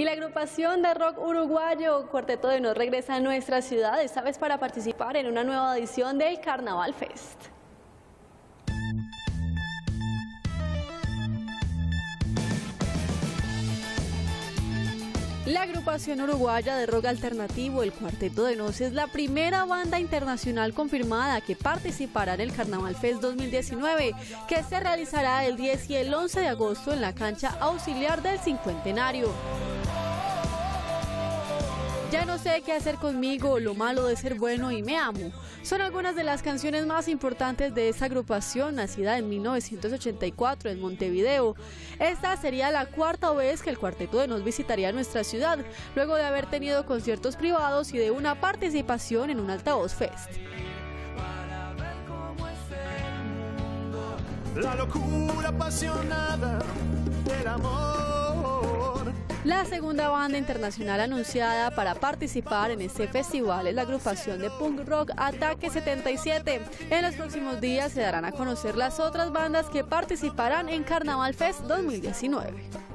Y la agrupación de rock uruguayo Cuarteto de Nos regresa a nuestra ciudad, esta vez para participar en una nueva edición del Carnaval Fest. La agrupación uruguaya de rock alternativo El Cuarteto de Nos es la primera banda internacional confirmada que participará en el Carnaval Fest 2019, que se realizará el 10 y el 11 de agosto en la cancha auxiliar del Cincuentenario. Ya no sé qué hacer conmigo, lo malo de ser bueno y me amo. Son algunas de las canciones más importantes de esta agrupación, nacida en 1984 en Montevideo. Esta sería la cuarta vez que el Cuarteto de Nos visitaría nuestra ciudad, luego de haber tenido conciertos privados y de una participación en un altavoz fest. La locura apasionada del amor. La segunda banda internacional anunciada para participar en este festival es la agrupación de punk rock Ataque 77. En los próximos días se darán a conocer las otras bandas que participarán en Carnaval Fest 2019.